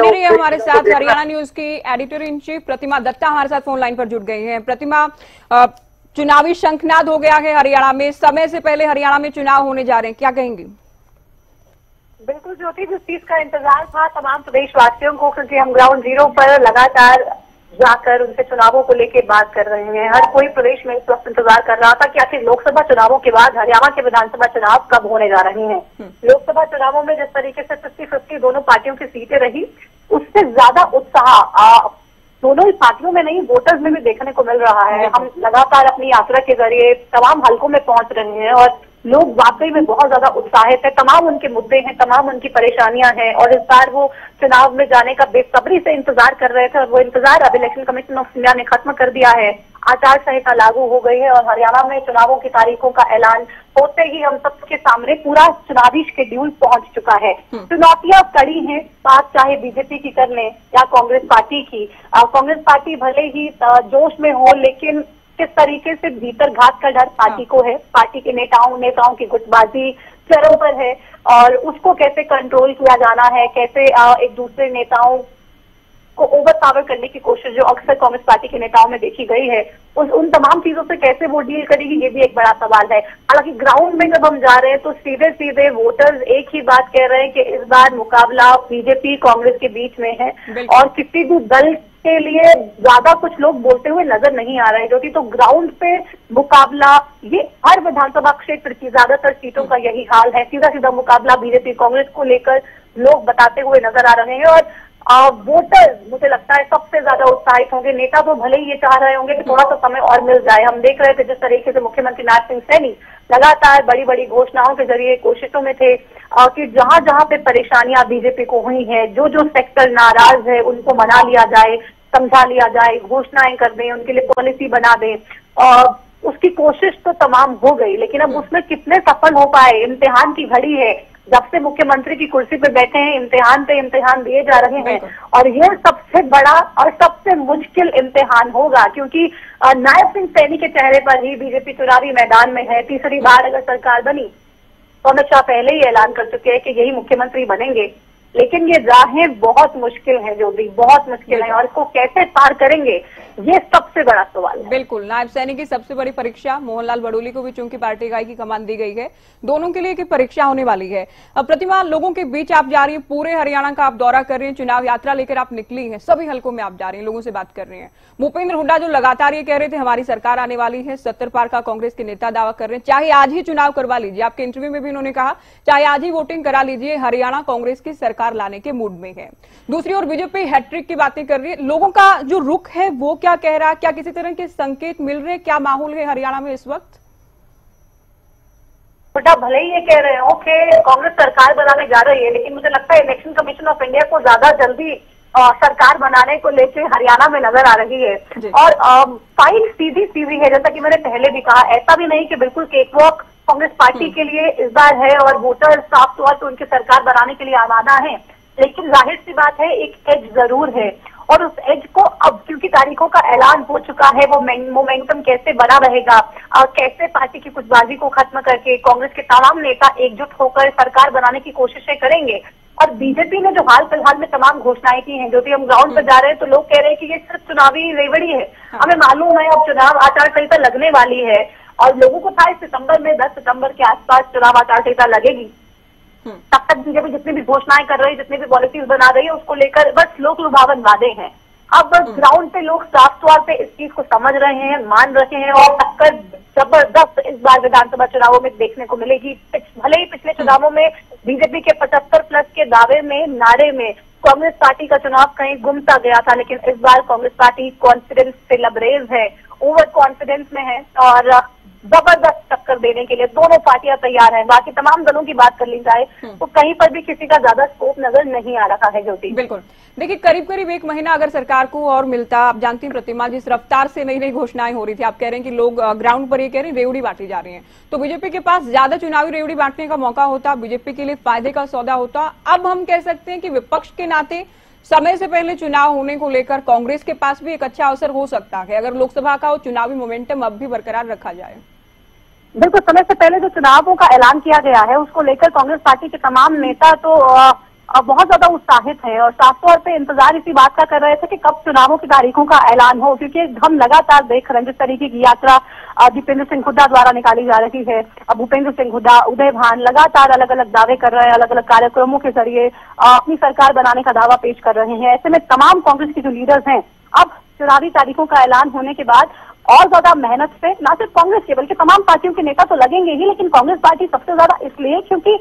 बने रहिए हमारे साथ। हरियाणा न्यूज की editor in chief Pratima Datta हमारे साथ फोन लाइन पर जुड़ गई हैं। प्रतिमा, चुनावी शंखनाद हो गया है हरियाणा में, समय से पहले हरियाणा में चुनाव होने जा रहे हैं, क्या कहेंगी? बिल्कुल ज्योति, जिस चीज का इंतजार था तमाम प्रदेशवासियों को, क्योंकि हम ग्राउंड जीरो पर लगातार जाकर उनसे चुनावों को लेके बात कर रहे हैं। हर कोई प्रदेश में इस वक्त इंतजार कर रहा था कि आखिर लोकसभा चुनावों के बाद हरियाणा के विधानसभा चुनाव कब होने जा रहे हैं। लोकसभा चुनावों में जिस तरीके से 50-50 दोनों पार्टियों की सीटें रही, उससे ज्यादा उत्साह दोनों ही पार्टियों में नहीं, वोटर्स में भी देखने को मिल रहा है। हम लगातार अपनी यात्रा के जरिए तमाम हलकों में पहुंच रहे हैं और लोग वाकई में बहुत ज्यादा उत्साहित है। तमाम उनके मुद्दे हैं, तमाम उनकी परेशानियां हैं और इस बार वो चुनाव में जाने का बेसब्री से इंतजार कर रहे थे और वो इंतजार अब इलेक्शन कमीशन ऑफ इंडिया ने खत्म कर दिया है। आचार संहिता लागू हो गई है और हरियाणा में चुनावों की तारीखों का ऐलान होते ही हम सबके सामने पूरा चुनावी शेड्यूल पहुंच चुका है। चुनौतियां कड़ी हैं, बात चाहे बीजेपी की कर लें या कांग्रेस पार्टी की। कांग्रेस पार्टी भले ही जोश में हो, लेकिन किस तरीके से भीतर घात का डर पार्टी को है। पार्टी के नेताओं की गुटबाजी चरम पर है और उसको कैसे कंट्रोल किया जाना है, कैसे एक दूसरे नेताओं को ओवर पावर करने की कोशिश जो अक्सर कांग्रेस पार्टी के नेताओं में देखी गई है, उन तमाम चीजों से कैसे वो डील करेगी, ये भी एक बड़ा सवाल है। हालांकि ग्राउंड में जब हम जा रहे हैं तो सीधे वोटर्स एक ही बात कह रहे हैं कि इस बार मुकाबला बीजेपी कांग्रेस के बीच में है और किसी भी दल के लिए ज्यादा कुछ लोग बोलते हुए नजर नहीं आ रहे हैं क्योंकि तो ग्राउंड पे मुकाबला, ये हर विधानसभा क्षेत्र की ज्यादातर सीटों का यही हाल है। सीधा मुकाबला बीजेपी कांग्रेस को लेकर लोग बताते हुए नजर आ रहे हैं और वोटर्स मुझे लगता है सबसे ज्यादा उत्साहित होंगे। नेता तो भले ही ये चाह रहे होंगे कि थोड़ा सा समय और मिल जाए। हम देख रहे थे जिस तरीके से मुख्यमंत्री नायब सिंह सैनी लगातार बड़ी बड़ी घोषणाओं के जरिए कोशिशों में थे कि जहां जहां पे परेशानियां बीजेपी को हुई है, जो जो सेक्टर नाराज है उनको मना लिया जाए, समझा लिया जाए, घोषणाएं कर दें, उनके लिए पॉलिसी बना दें। उसकी कोशिश तो तमाम हो गई, लेकिन अब उसमें कितने सफल हो पाए, इम्तिहान की घड़ी है। जब से मुख्यमंत्री की कुर्सी पे बैठे हैं इम्तिहान पे इम्तिहान दिए जा रहे हैं और यह सबसे बड़ा और सबसे मुश्किल इम्तिहान होगा क्योंकि नायब सिंह सैनी के चेहरे पर ही बीजेपी चुनावी मैदान में है। तीसरी बार अगर सरकार बनी तो अमित शाह पहले ही ऐलान कर चुके हैं कि यही मुख्यमंत्री बनेंगे, लेकिन ये राहें बहुत मुश्किल हैं जो भी बहुत मुश्किल है और इसको कैसे पार करेंगे ये सबसे बड़ा सवाल है। बिल्कुल, नायब सैनी की सबसे बड़ी परीक्षा, मोहनलाल बडोली को भी चूंकि पार्टी इकाई की कमान दी गई है, दोनों के लिए की परीक्षा होने वाली है। प्रतिमा, लोगों के बीच आप जा रही है, पूरे हरियाणा का आप दौरा कर रहे हैं, चुनाव यात्रा लेकर आप निकली है, सभी हलकों में आप जा रही है, लोगों से बात कर रहे हैं। भूपिंदर हुड्डा जो लगातार ये कह रहे थे हमारी सरकार आने वाली है, 70 पार का कांग्रेस के नेता दावा कर रहे हैं, चाहे आज ही चुनाव करवा लीजिए, आपके इंटरव्यू में भी उन्होंने कहा चाहे आज ही वोटिंग करा लीजिए, हरियाणा कांग्रेस की सरकार लाने के मूड में है। दूसरी ओर बीजेपी हैट्रिक की बातें कर रही है, लोगों का जो रुख है वो क्या कह रहा है, क्या किसी तरह के संकेत मिल रहे हैं, क्या माहौल है हरियाणा में इस वक्त? बेटा, भले ही ये कह रहे हो कि कांग्रेस सरकार बनाने जा रही है, लेकिन मुझे लगता है इलेक्शन कमीशन ऑफ इंडिया को ज्यादा जल्दी सरकार बनाने को लेके हरियाणा में नजर आ रही है और फाइल सीधी है। जैसा कि मैंने पहले भी कहा, ऐसा भी नहीं कि बिल्कुल केक वॉक कांग्रेस पार्टी के लिए इस बार है और वोटर साफ तौर पर उनकी सरकार बनाने के लिए आवाना है, लेकिन जाहिर सी बात है एक एज जरूर है और उस एज को अब क्योंकि तारीखों का ऐलान हो चुका है, वो मोमेंटम कैसे बना रहेगा और कैसे पार्टी की गुटबाजी को खत्म करके कांग्रेस के तमाम नेता एकजुट होकर सरकार बनाने की कोशिशें करेंगे। और बीजेपी ने जो हाल फिलहाल में तमाम घोषणाएं की हैं, जो भी हम ग्राउंड पर जा रहे हैं तो लोग कह रहे हैं कि ये सिर्फ चुनावी रेवड़ी है। हमें मालूम है अब चुनाव आचार संहिता लगने वाली है और लोगों को था 10 सितंबर के आसपास चुनाव आचार संहिता लगेगी, तब तक बीजेपी जितनी भी घोषणाएं कर रही है, जितनी भी पॉलिसीज बना रही है, उसको लेकर बस लोक लुभावन वादे हैं। अब ग्राउंड पे लोग साफ तौर पे इस चीज को समझ रहे हैं, मान रहे हैं और टक्कर जबरदस्त इस बार विधानसभा चुनावों में देखने को मिलेगी। भले ही पिछले चुनावों में बीजेपी के 75+ के दावे में, नारे में कांग्रेस पार्टी का चुनाव कहीं गुम सा गया था, लेकिन इस बार कांग्रेस पार्टी कॉन्फिडेंस से लबरेज है, ओवर कॉन्फिडेंस में है और जबरदस्त टक्कर देने के लिए दोनों पार्टियां तैयार हैं। बाकी तमाम दलों की बात कर ली जाए तो कहीं पर भी किसी का ज्यादा स्कोप नजर नहीं आ रहा है ज्योति। बिल्कुल, देखिए करीब 1 महीना अगर सरकार को और मिलता, आप जानती हैं प्रतिमा, जिस रफ्तार से नई घोषणाएं हो रही थी, आप कह रहे हैं कि लोग ग्राउंड पर ये कह रहे हैं रेवड़ी बांटी जा रही है, तो बीजेपी के पास ज्यादा चुनावी रेवड़ी बांटने का मौका होता, बीजेपी के लिए फायदे का सौदा होता। अब हम कह सकते हैं कि विपक्ष के नाते समय से पहले चुनाव होने को लेकर कांग्रेस के पास भी एक अच्छा अवसर हो सकता है अगर लोकसभा का चुनावी मोमेंटम अब भी बरकरार रखा जाए। बिल्कुल, समय से पहले जो चुनावों का ऐलान किया गया है उसको लेकर कांग्रेस पार्टी के तमाम नेता तो बहुत ज्यादा उत्साहित है और साफ तौर पे इंतजार इसी बात का कर रहे थे कि कब चुनावों की तारीखों का ऐलान हो, क्योंकि हम लगातार देख रहे हैं जिस तरीके की यात्रा दीपेंद्र सिंह हुड्डा द्वारा निकाली जा रही है। भूपिंदर सिंह हुड्डा, उदय भान लगातार अलग अलग दावे कर रहे हैं, अलग अलग कार्यक्रमों के जरिए अपनी सरकार बनाने का दावा पेश कर रहे हैं। ऐसे में तमाम कांग्रेस के जो लीडर्स हैं अब चुनावी तारीखों का ऐलान होने के बाद और ज्यादा मेहनत से, ना सिर्फ कांग्रेस के बल्कि तमाम पार्टियों के नेता तो लगेंगे ही, लेकिन कांग्रेस पार्टी सबसे ज्यादा इसलिए क्योंकि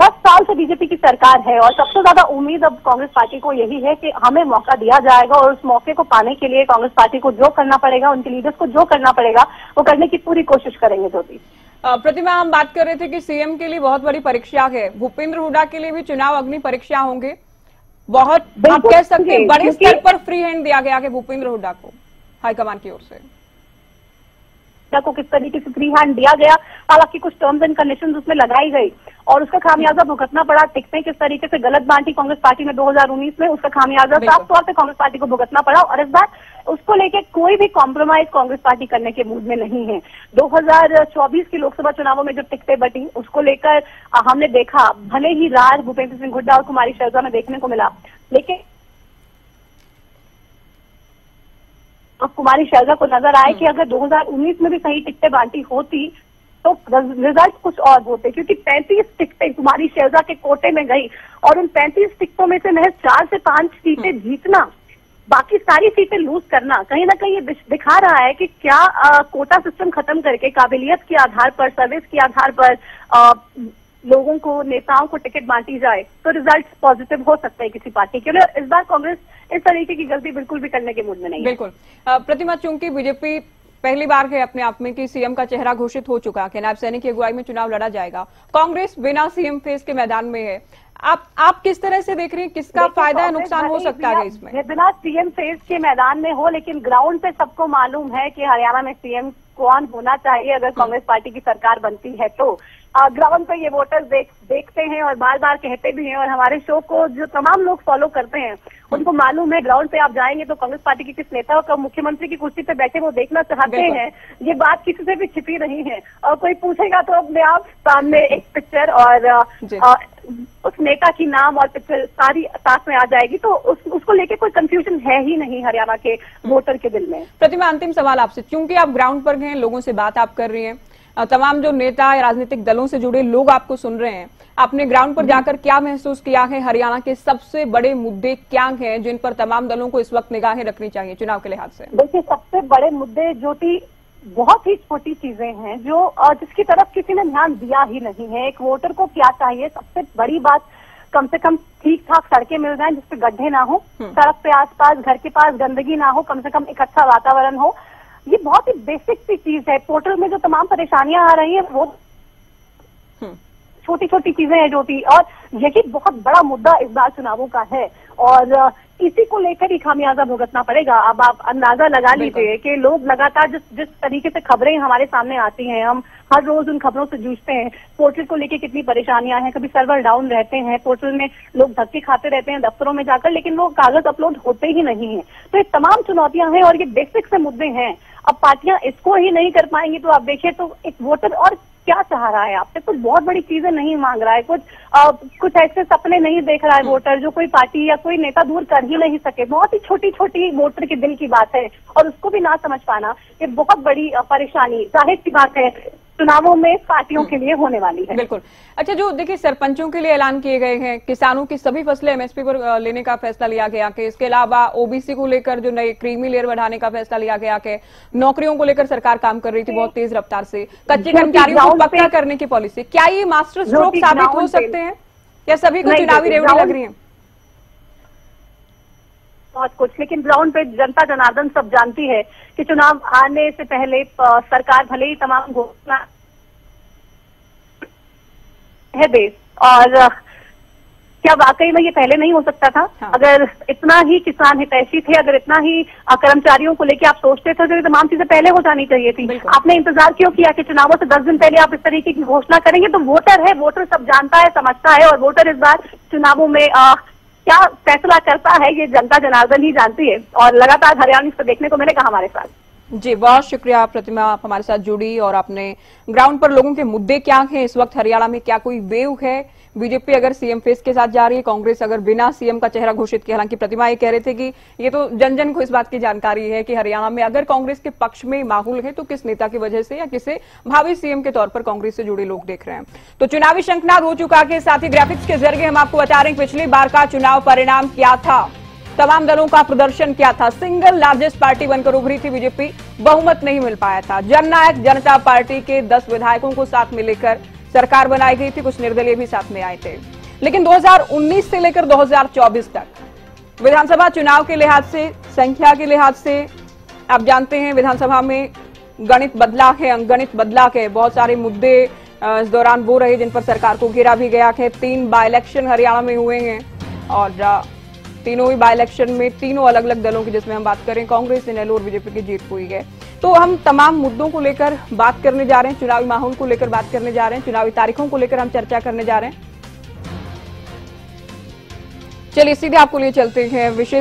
10 साल से बीजेपी की सरकार है और सबसे ज्यादा उम्मीद अब कांग्रेस पार्टी को यही है कि हमें मौका दिया जाएगा और उस मौके को पाने के लिए कांग्रेस पार्टी को जो करना पड़ेगा, उनके लीडर्स को जो करना पड़ेगा वो करने की पूरी कोशिश करेंगे। ज्योति, प्रतिमा, हम बात कर रहे थे कि सीएम के लिए बहुत बड़ी परीक्षा है, भूपिंद्र हुड्डा के लिए भी चुनाव अग्नि परीक्षा होंगे। बहुत आप कह सकते हैं बड़े स्तर पर फ्री हैंड दिया गया है भूपिंद्र हुड्डा को हाईकमान की ओर से, को किस तरीके से फ्री हैंड दिया गया। हालांकि कुछ टर्म्स एंड कंडीशंस उसमें लगाई गई और उसका खामियाजा भुगतना पड़ा। देखते हैं किस तरीके से गलत बांटी कांग्रेस पार्टी में 2019 में, उसका खामियाजा साफ तौर पे कांग्रेस पार्टी को भुगतना पड़ा और इस बार उसको लेके कोई भी कॉम्प्रोमाइज कांग्रेस पार्टी करने के मूड में नहीं है। 2024 के लोकसभा चुनावों में जो टिकटें बटी उसको लेकर हमने देखा, भले ही राज भूपेंद्र सिंह हुड्डा और कुमारी शैलजा में देखने को मिला, लेकिन कुमारी शैलजा को नजर आए कि अगर 2019 में भी सही टिकटें बांटी होती तो रिजल्ट कुछ और होते, क्योंकि 35 टिकटें कुमारी शैलजा के कोटे में गई और उन 35 टिकटों में से महज 4 से 5 सीटें जीतना, बाकी सारी सीटें लूज करना, कहीं ना कहीं ये दिखा रहा है कि क्या कोटा सिस्टम खत्म करके काबिलियत के आधार पर, सर्विस के आधार पर लोगों को, नेताओं को टिकट बांटी जाए तो रिजल्ट पॉजिटिव हो सकता है किसी पार्टी के लिए। इस बार कांग्रेस इस तरीके की गलती बिल्कुल भी करने के मूड में नहीं। बिल्कुल, प्रतिमा, चूंकि बीजेपी पहली बार है अपने आप में कि सीएम का चेहरा घोषित हो चुका है, नायब सैनी की अगुवाई में चुनाव लड़ा जाएगा, कांग्रेस बिना सीएम फेस के मैदान में है, आप किस तरह से देख रहे हैं, किसका फायदा है, नुकसान हो सकता है इसमें? बिना सीएम फेस के मैदान में हो, लेकिन ग्राउंड पे सबको मालूम है कि हरियाणा में सीएम कौन होना चाहिए अगर कांग्रेस पार्टी की सरकार बनती है तो। ग्राउंड पर ये वोटर्स देखते हैं और बार बार कहते भी हैं और हमारे शो को जो तमाम लोग फॉलो करते हैं उनको मालूम है, ग्राउंड पे आप जाएंगे तो कांग्रेस पार्टी के किस नेता और मुख्यमंत्री की कुर्सी पे बैठे वो देखना चाहते हैं। ये बात किसी से भी छिपी नहीं है और कोई पूछेगा तो अपने आप सामने एक पिक्चर और उस नेता की नाम और पिक्चर सारी साथ में आ जाएगी, तो उसको लेके कोई कंफ्यूजन है ही नहीं हरियाणा के वोटर के दिल में। प्रतिमा, अंतिम सवाल आपसे, क्योंकि आप ग्राउंड पर गए, लोगों से बात आप कर रही हैं, तमाम जो नेता या राजनीतिक दलों से जुड़े लोग आपको सुन रहे हैं, आपने ग्राउंड पर जाकर क्या महसूस किया है? हरियाणा के सबसे बड़े मुद्दे क्या हैं जिन पर तमाम दलों को इस वक्त निगाहें रखनी चाहिए चुनाव के लिहाज से? देखिए, सबसे बड़े मुद्दे जो कि बहुत ही छोटी चीजें हैं जो जिसकी तरफ किसी ने ध्यान दिया ही नहीं है। एक वोटर को क्या चाहिए, सबसे बड़ी बात कम से कम ठीक ठाक सड़कें मिल जाएं जिसपे गड्ढे ना हो, सड़क पे आसपास घर के पास गंदगी ना हो, कम से कम एक अच्छा वातावरण हो। ये बहुत ही बेसिक सी चीज है। पोर्टल में जो तमाम परेशानियां आ रही है वो छोटी छोटी चीजें हैं जो भी, और यही बहुत बड़ा मुद्दा इस बार चुनावों का है और इसी को लेकर ही खामियाजा भुगतना पड़ेगा। अब आप अंदाजा लगा लीजिए कि लोग लगातार जिस तरीके से खबरें हमारे सामने आती हैं, हम हर रोज उन खबरों से जूझते हैं, पोर्टल को लेके कितनी परेशानियां हैं, कभी सर्वर डाउन रहते हैं, पोर्टल में लोग धक्के खाते रहते हैं दफ्तरों में जाकर, लेकिन वो कागज अपलोड होते ही नहीं है। तो ये तमाम चुनौतियां हैं और ये बेसिक से मुद्दे हैं। अब पार्टियां इसको ही नहीं कर पाएंगी तो आप देखिए तो एक वोटर और क्या चाह रहा है आपसे? कुछ बहुत बड़ी चीजें नहीं मांग रहा है, कुछ ऐसे सपने नहीं देख रहा है वोटर जो कोई पार्टी या कोई नेता दूर कर ही नहीं सके। बहुत ही छोटी छोटी वोटर के दिल की बात है और उसको भी ना समझ पाना ये बहुत बड़ी परेशानी जाहिर सी बात है चुनावों में पार्टियों के लिए होने वाली है। बिल्कुल। अच्छा, जो देखिए सरपंचों के लिए ऐलान किए गए हैं, किसानों की सभी फसलें एमएसपी पर लेने का फैसला लिया गया कि इसके अलावा ओबीसी को लेकर जो नई क्रीमी लेयर बढ़ाने का फैसला लिया गया कि नौकरियों को लेकर सरकार काम कर रही थी बहुत तेज रफ्तार से, कच्चे कर्मचारियों को पक्का करने की पॉलिसी, क्या ये मास्टर स्ट्रोक साबित हो सकते हैं या सभी को चुनावी रेवड़ी लग रही है? बहुत कुछ, लेकिन ग्राउंड पे जनता जनार्दन सब जानती है कि चुनाव आने से पहले सरकार भले ही तमाम घोषणा है बेस, और क्या वाकई में ये पहले नहीं हो सकता था? हाँ। अगर इतना ही किसान हितैषी थे, अगर इतना ही कर्मचारियों को लेके आप सोचते थे तो ये तमाम चीजें पहले हो जानी चाहिए थी। आपने इंतजार क्यों किया कि चुनावों से 10 दिन पहले आप इस तरीके की घोषणा करेंगे? तो वोटर है, वोटर सब जानता है, समझता है और वोटर इस बार चुनावों में क्या फैसला करता है ये जनता जनार्दन ही जानती है और लगातार हरियाणा न्यूज को देखने को मिलेगा हमारे साथ। जी, बहुत शुक्रिया प्रतिमा, आप हमारे साथ जुड़ी और आपने ग्राउंड पर लोगों के मुद्दे क्या हैं, इस वक्त हरियाणा में क्या कोई वेव है, बीजेपी अगर सीएम फेस के साथ जा रही है, कांग्रेस अगर बिना सीएम का चेहरा घोषित किए। हालांकि प्रतिमा ये कह रहे थे कि ये तो जन जन को इस बात की जानकारी है कि हरियाणा में अगर कांग्रेस के पक्ष में माहौल है तो किस नेता की वजह से या किसे भावी सीएम के तौर पर कांग्रेस से जुड़े लोग देख रहे हैं। तो चुनावी शंखनाद हो चुका है। साथ ही ग्राफिक्स के जरिए हम आपको बता रहे हैं पिछली बार का चुनाव परिणाम क्या था, तमाम दलों का प्रदर्शन क्या था। सिंगल लार्जेस्ट पार्टी बनकर उभरी थी बीजेपी, बहुमत नहीं मिल पाया था। जननायक जनता पार्टी के 10 विधायकों को साथ में लेकर सरकार बनाई गई थी, कुछ निर्दलीय भी साथ में आए थे। लेकिन 2019 से लेकर 2024 तक विधानसभा चुनाव के लिहाज से, संख्या के लिहाज से, आप जानते हैं विधानसभा में गणित बदला है, अंगणित बदला है। बहुत सारे मुद्दे इस दौरान वो रहे जिन पर सरकार को घेरा भी गया है। 3 बाय इलेक्शन हरियाणा में हुए हैं और तीनों ही बाय इलेक्शन में तीनों अलग अलग दलों की, जिसमें हम बात करें कांग्रेस, इनेलो और बीजेपी की जीत हुई है। तो हम तमाम मुद्दों को लेकर बात करने जा रहे हैं, चुनावी माहौल को लेकर बात करने जा रहे हैं, चुनावी तारीखों को लेकर हम चर्चा करने जा रहे हैं। चलिए सीधे आपको लिए चलते हैं विशेष